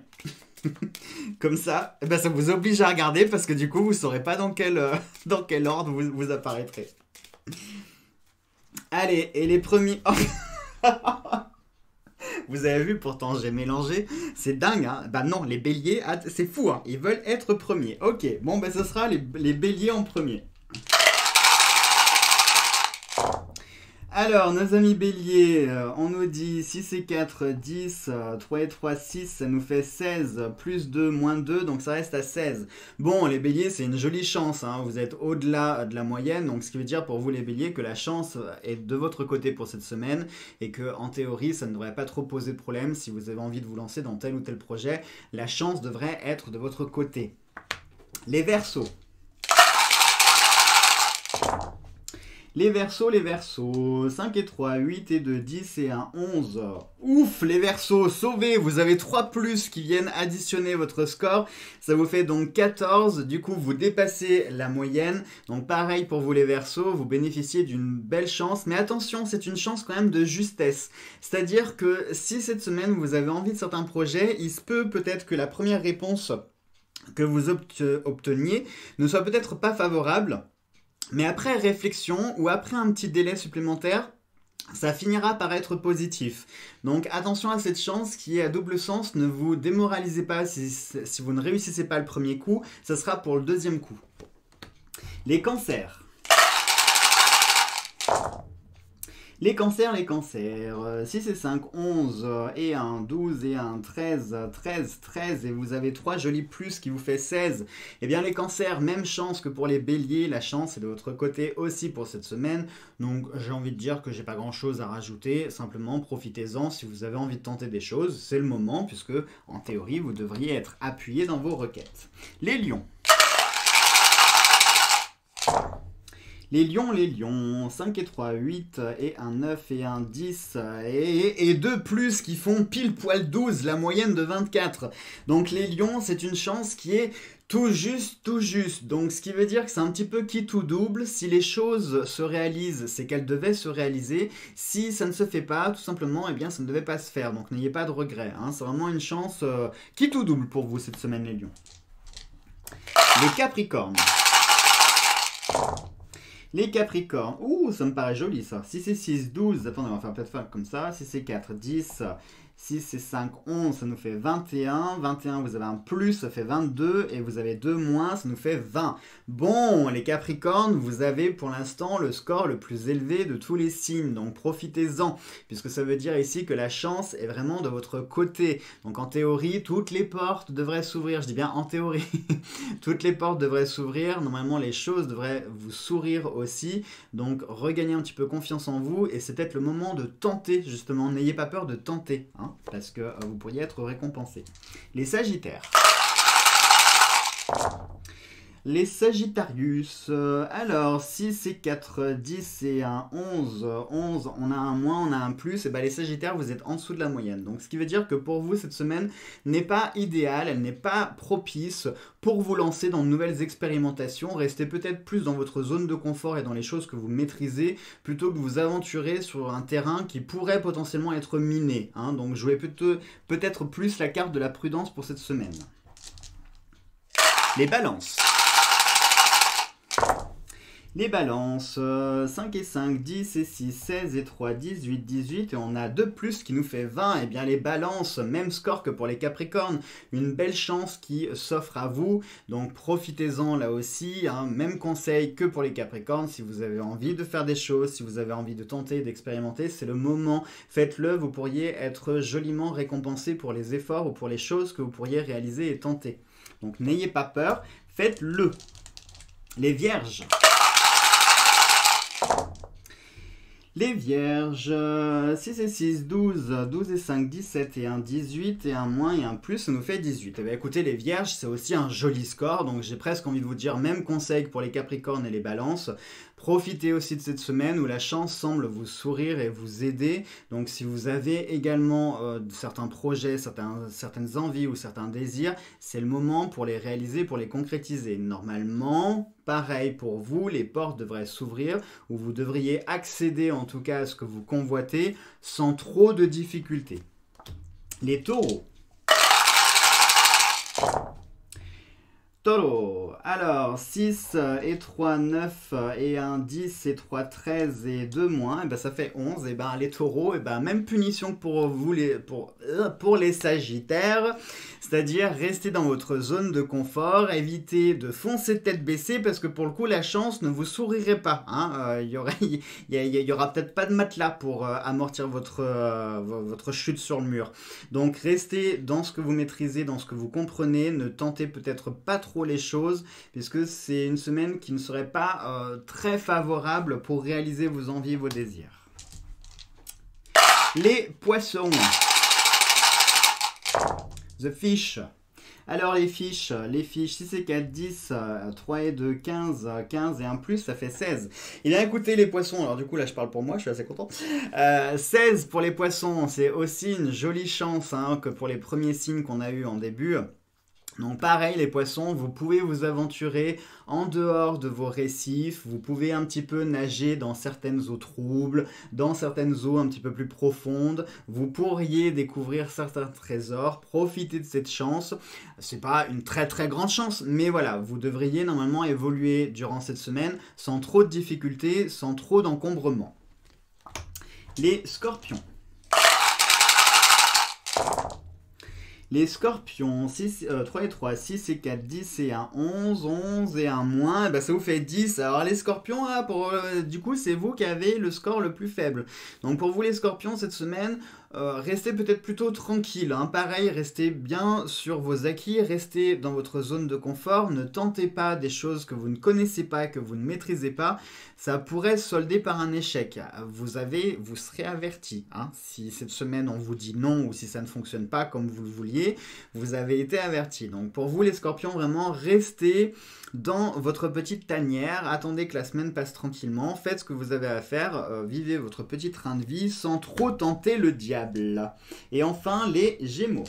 Comme ça, eh ben ça vous oblige à regarder parce que du coup, vous ne saurez pas dans quel ordre vous apparaîtrez. Allez, et les premiers... Oh. Vous avez vu, pourtant j'ai mélangé, c'est dingue, hein. Bah non, les béliers, c'est fou, hein. Ils veulent être premiers. Ok, bon bah ce sera les béliers en premier. Alors, nos amis béliers, on nous dit 6 et 4, 10, 3 et 3, 6, ça nous fait 16, plus 2, moins 2, donc ça reste à 16. Bon, les béliers, c'est une jolie chance, hein, vous êtes au-delà de la moyenne, donc ce qui veut dire pour vous les béliers que la chance est de votre côté pour cette semaine, et que en théorie, ça ne devrait pas trop poser de problème si vous avez envie de vous lancer dans tel ou tel projet, la chance devrait être de votre côté. Les Verseaux. Les Verseaux, 5 et 3, 8 et 2, 10 et 1, 11. Ouf, les Verseaux, sauvés, vous avez 3 plus qui viennent additionner votre score. Ça vous fait donc 14, du coup vous dépassez la moyenne. Donc pareil pour vous les Verseaux, vous bénéficiez d'une belle chance. Mais attention, c'est une chance quand même de justesse. C'est-à-dire que si cette semaine vous avez envie de certains projets, il se peut peut-être que la première réponse que vous obteniez ne soit peut-être pas favorable. Mais après réflexion ou après un petit délai supplémentaire, ça finira par être positif. Donc attention à cette chance qui est à double sens. Ne vous démoralisez pas si vous ne réussissez pas le premier coup. Ça sera pour le deuxième coup. Les cancers. Les cancers, 6 et 5, 11 et 1, 12 et 1, 13, et vous avez 3 jolis plus qui vous fait 16. Eh bien les cancers, même chance que pour les béliers, la chance est de votre côté aussi pour cette semaine. Donc j'ai envie de dire que j'ai pas grand chose à rajouter, simplement profitez-en si vous avez envie de tenter des choses, c'est le moment puisque en théorie vous devriez être appuyé dans vos requêtes. Les lions. Les lions, 5 et 3, 8 et 1, 9 et 1, 10 et 2 plus qui font pile poil 12, la moyenne de 24. Donc les lions, c'est une chance qui est tout juste. Donc ce qui veut dire que c'est un petit peu qui tout double. Si les choses se réalisent, c'est qu'elles devaient se réaliser. Si ça ne se fait pas, tout simplement, eh bien ça ne devait pas se faire. Donc n'ayez pas de regrets, hein. C'est vraiment une chance qui tout double pour vous cette semaine les lions. Les capricornes. Ouh, ça me paraît joli ça. 6 et 6, 12. Attendez, on va faire peut-être comme ça. 6 et 4, 10. 6 et 5, 11. Ça nous fait 21. 21, vous avez un plus, ça fait 22. Et vous avez 2 moins, ça nous fait 20. Bon, les Capricornes, vous avez pour l'instant le score le plus élevé de tous les signes. Donc profitez-en, puisque ça veut dire ici que la chance est vraiment de votre côté. Donc en théorie, toutes les portes devraient s'ouvrir. Je dis bien en théorie. Toutes les portes devraient s'ouvrir. Normalement, les choses devraient vous sourire aussi. Donc regagnez un petit peu confiance en vous et c'est peut-être le moment de tenter justement, n'ayez pas peur de tenter hein, parce que vous pourriez être récompensé. Les Sagittaires. Les Sagittarius, alors 6 et 4, 10 et 1, 11, on a un moins, on a un plus, et ben les Sagittaires vous êtes en dessous de la moyenne. Donc ce qui veut dire que pour vous cette semaine n'est pas idéale, elle n'est pas propice pour vous lancer dans de nouvelles expérimentations, restez peut-être plus dans votre zone de confort et dans les choses que vous maîtrisez, plutôt que vous aventurer sur un terrain qui pourrait potentiellement être miné, hein. Donc jouez peut-être plus la carte de la prudence pour cette semaine. Les balances. Les balances, 5 et 5, 10 et 6, 16 et 3, 18, 18, et on a 2 plus qui nous fait 20. Et bien les balances, même score que pour les capricornes, une belle chance qui s'offre à vous. Donc profitez-en là aussi, hein. Même conseil que pour les capricornes, si vous avez envie de faire des choses, si vous avez envie de tenter, d'expérimenter, c'est le moment, faites-le, vous pourriez être joliment récompensé pour les efforts ou pour les choses que vous pourriez réaliser et tenter. Donc n'ayez pas peur, faites-le. Les vierges. Les vierges, 6 et 6, 12, 12 et 5, 17 et 1, 18 et 1 moins et 1 plus, ça nous fait 18. Eh bien, écoutez, les vierges, c'est aussi un joli score, donc j'ai presque envie de vous dire, même conseil pour les capricornes et les balances, profitez aussi de cette semaine où la chance semble vous sourire et vous aider. Donc si vous avez également certains projets, certaines envies ou certains désirs, c'est le moment pour les réaliser, pour les concrétiser. Normalement... Pareil pour vous, les portes devraient s'ouvrir ou vous devriez accéder en tout cas à ce que vous convoitez sans trop de difficultés. Les taureaux. Taureau, alors 6 et 3, 9 et 1, 10 et 3, 13 et 2 moins, et ben ça fait 11, et ben les taureaux, et ben même punition que pour vous, pour les sagittaires, c'est-à-dire restez dans votre zone de confort, évitez de foncer tête baissée parce que pour le coup la chance ne vous sourirait pas, hein. Il y aura peut-être pas de matelas pour amortir votre chute sur le mur. Donc restez dans ce que vous maîtrisez, dans ce que vous comprenez, ne tentez peut-être pas trop les choses puisque c'est une semaine qui ne serait pas très favorable pour réaliser vos envies et vos désirs. Les poissons. The Fish. Alors les fiches 6 et 4, 10, 3 et 2, 15, 15 et 1 plus, ça fait 16. Eh bien écoutez les poissons, alors du coup là je parle pour moi, je suis assez content. 16 pour les poissons, c'est aussi une jolie chance hein, que pour les premiers signes qu'on a eu en début. Donc pareil les poissons, vous pouvez vous aventurer en dehors de vos récifs, vous pouvez un petit peu nager dans certaines eaux troubles, dans certaines eaux un petit peu plus profondes, vous pourriez découvrir certains trésors, profiter de cette chance. C'est pas une très très grande chance, mais voilà, vous devriez normalement évoluer durant cette semaine sans trop de difficultés, sans trop d'encombrement. Les scorpions. Les scorpions, 3 et 3, 6 et 4, 10 et 1, 11, 11 et 1 moins, et ben ça vous fait 10. Alors les scorpions, ah, du coup c'est vous qui avez le score le plus faible. Donc pour vous les scorpions, cette semaine, restez peut-être plutôt tranquille. Hein. Pareil, restez bien sur vos acquis, restez dans votre zone de confort, ne tentez pas des choses que vous ne connaissez pas, que vous ne maîtrisez pas, ça pourrait se solder par un échec. Vous serez averti. Hein. Si cette semaine on vous dit non ou si ça ne fonctionne pas comme vous le vouliez, vous avez été averti. Donc pour vous les scorpions, vraiment restez dans votre petite tanière, attendez que la semaine passe tranquillement, faites ce que vous avez à faire, vivez votre petit train de vie sans trop tenter le diable. Et enfin les gémeaux.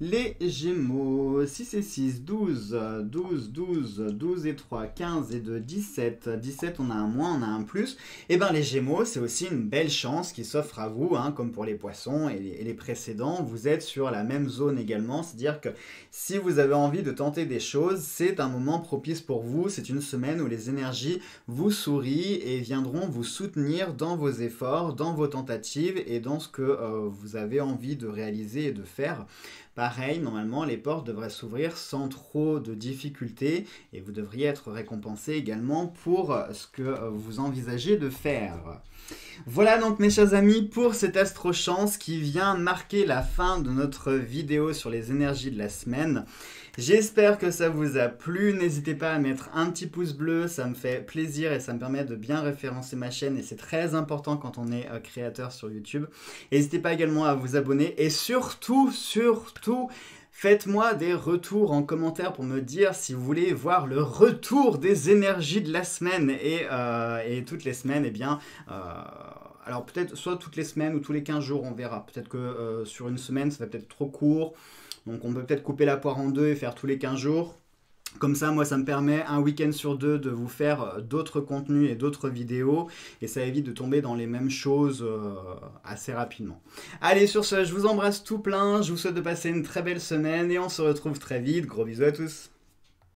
Les Gémeaux, 6 et 6, 12, 12, 12, 12 et 3, 15 et 2, 17, 17, on a un moins, on a un plus. Et bien les Gémeaux, c'est aussi une belle chance qui s'offre à vous, hein, comme pour les poissons et les précédents. Vous êtes sur la même zone également, c'est-à-dire que si vous avez envie de tenter des choses, c'est un moment propice pour vous. C'est une semaine où les énergies vous sourient et viendront vous soutenir dans vos efforts, dans vos tentatives et dans ce que vous avez envie de réaliser et de faire. Pareil, normalement, les portes devraient s'ouvrir sans trop de difficultés et vous devriez être récompensé également pour ce que vous envisagez de faire. Voilà donc mes chers amis pour cette astrochance qui vient marquer la fin de notre vidéo sur les énergies de la semaine. J'espère que ça vous a plu, n'hésitez pas à mettre un petit pouce bleu, ça me fait plaisir et ça me permet de bien référencer ma chaîne et c'est très important quand on est créateur sur YouTube. N'hésitez pas également à vous abonner et surtout, faites-moi des retours en commentaire pour me dire si vous voulez voir le retour des énergies de la semaine et toutes les semaines, eh bien... alors peut-être soit toutes les semaines ou tous les 15 jours, on verra. Peut-être que sur une semaine, ça va peut-être trop court. Donc on peut peut-être couper la poire en deux et faire tous les 15 jours. Comme ça, moi, ça me permet un week-end sur deux de vous faire d'autres contenus et d'autres vidéos. Et ça évite de tomber dans les mêmes choses assez rapidement. Allez, sur ce, je vous embrasse tout plein. Je vous souhaite de passer une très belle semaine et on se retrouve très vite. Gros bisous à tous.